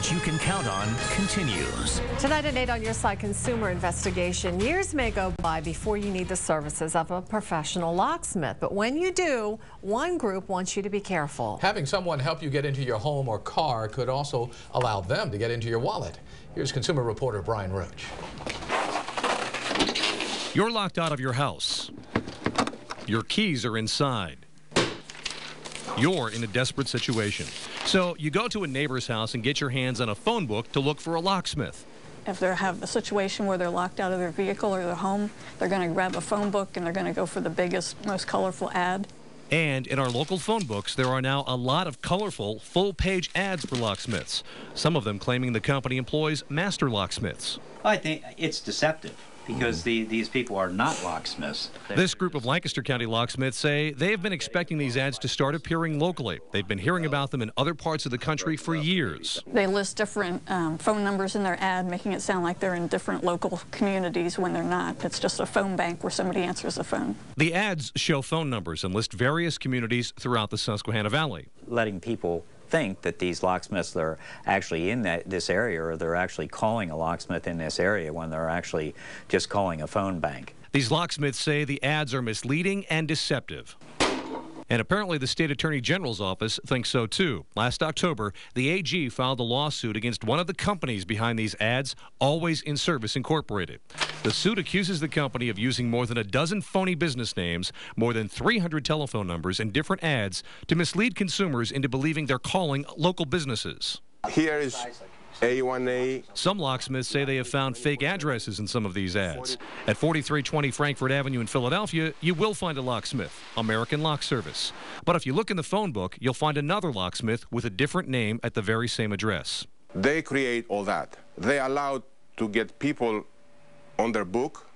which you can count on continues. Tonight at 8 on your side, consumer investigation. Years may go by before you need the services of a professional locksmith, but when you do, one group wants you to be careful. Having someone help you get into your home or car could also allow them to get into your wallet. Here's consumer reporter Brian Roach. You're locked out of your house. Your keys are inside. You're in a desperate situation. So you go to a neighbor's house and get your hands on a phone book to look for a locksmith. If they have a situation where they're locked out of their vehicle or their home, they're going to grab a phone book and they're going to go for the biggest, most colorful ad. And in our local phone books, there are now a lot of colorful, full-page ads for locksmiths, some of them claiming the company employs master locksmiths. I think it's deceptive, because these people are not locksmiths. This group of Lancaster County locksmiths say they have been expecting these ads to start appearing locally. They've been hearing about them in other parts of the country for years. They list different phone numbers in their ad, making it sound like they're in different local communities when they're not. It's just a phone bank where somebody answers the phone. The ads show phone numbers and list various communities throughout the Susquehanna Valley, letting people think that these locksmiths are actually in this area, or they're actually calling a locksmith in this area when they're actually just calling a phone bank. These locksmiths say the ads are misleading and deceptive. And apparently the state attorney general's office thinks so too. Last October, the AG filed a lawsuit against one of the companies behind these ads, Always in Service Incorporated. The suit accuses the company of using more than a dozen phony business names, more than 300 telephone numbers, and different ads to mislead consumers into believing they're calling local businesses. Here is A1A. Some locksmiths say they have found fake addresses in some of these ads. At 4320 Frankfort Avenue in Philadelphia, you will find a locksmith, American Lock Service. But if you look in the phone book, you'll find another locksmith with a different name at the very same address. They create all that. They allowed to get people on their book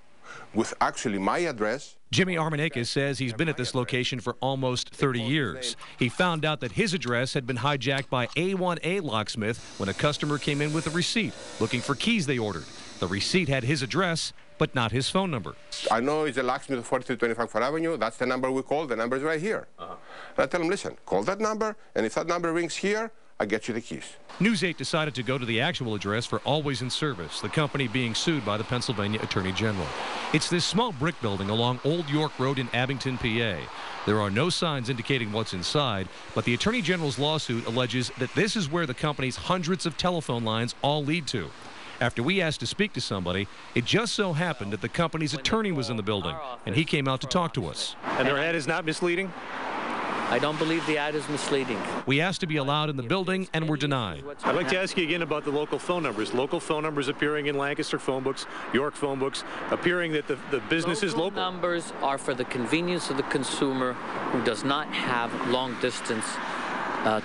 with actually my address. Jimmy Armanakis says he's been at this location for almost 30 years. He found out that his address had been hijacked by A1A locksmith when a customer came in with a receipt looking for keys they ordered. The receipt had his address, but not his phone number. I know it's a locksmith at 4320 Frankfort Avenue. That's the number we call. The number's right here. And I tell him, listen, call that number, and if that number rings here, I'll get you the keys. News 8 decided to go to the actual address for Always in Service, the company being sued by the Pennsylvania Attorney General. It's this small brick building along Old York Road in Abington, PA. There are no signs indicating what's inside, but the Attorney General's lawsuit alleges that this is where the company's hundreds of telephone lines all lead to. After we asked to speak to somebody, it just so happened that the company's attorney was in the building, and he came out to talk to us. And their ad is not misleading? I don't believe the ad is misleading. We asked to be allowed in the building and were denied. I'd like to ask you again about the local phone numbers. Local phone numbers appearing in Lancaster phone books, York phone books, appearing that the business is local. Numbers are for the convenience of the consumer who does not have long distance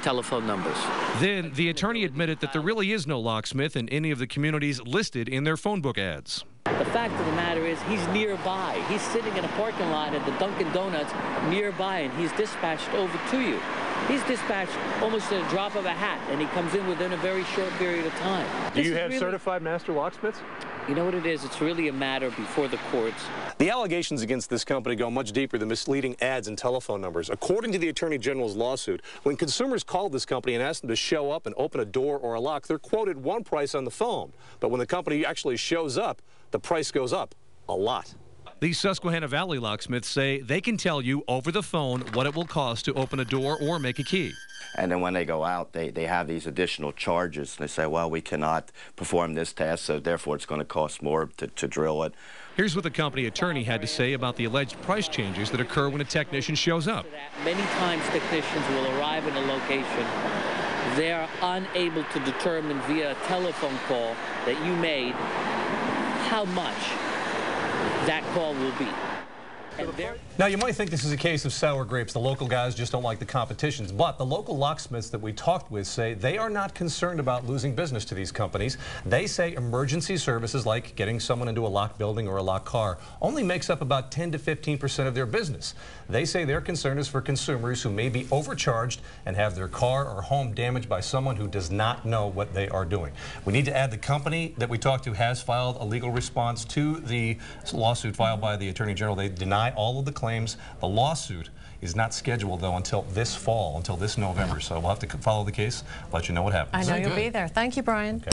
telephone numbers. Then the attorney admitted that there really is no locksmith in any of the communities listed in their phone book ads. The fact of the matter is he's nearby. He's sitting in a parking lot at the Dunkin' Donuts nearby, and he's dispatched over to you. He's dispatched almost at a drop of a hat, and he comes in within a very short period of time. Do you have certified master locksmiths? You know what it is? It's really a matter before the courts. The allegations against this company go much deeper than misleading ads and telephone numbers. According to the Attorney General's lawsuit, when consumers called this company and asked them to show up and open a door or a lock, they're quoted one price on the phone. But when the company actually shows up, the price goes up a lot. These Susquehanna Valley locksmiths say they can tell you over the phone what it will cost to open a door or make a key. And then when they go out, they have these additional charges. They say, well, we cannot perform this task, so therefore it's going to cost more to drill it. Here's what the company attorney had to say about the alleged price changes that occur when a technician shows up. Many times technicians will arrive in a location. They are unable to determine via a telephone call that you made how much that call will be. Now, you might think this is a case of sour grapes. The local guys just don't like the competitions. But the local locksmiths that we talked with say they are not concerned about losing business to these companies. They say emergency services, like getting someone into a locked building or a locked car, only makes up about 10% to 15% of their business. They say their concern is for consumers who may be overcharged and have their car or home damaged by someone who does not know what they are doing. We need to add the company that we talked to has filed a legal response to the lawsuit filed by the Attorney General. They deny deny all of the claims. The lawsuit is not scheduled, though, until this fall, until this November. So we'll have to follow the case, let you know what happens. I know you'll be there. Thank you, Brian. Okay.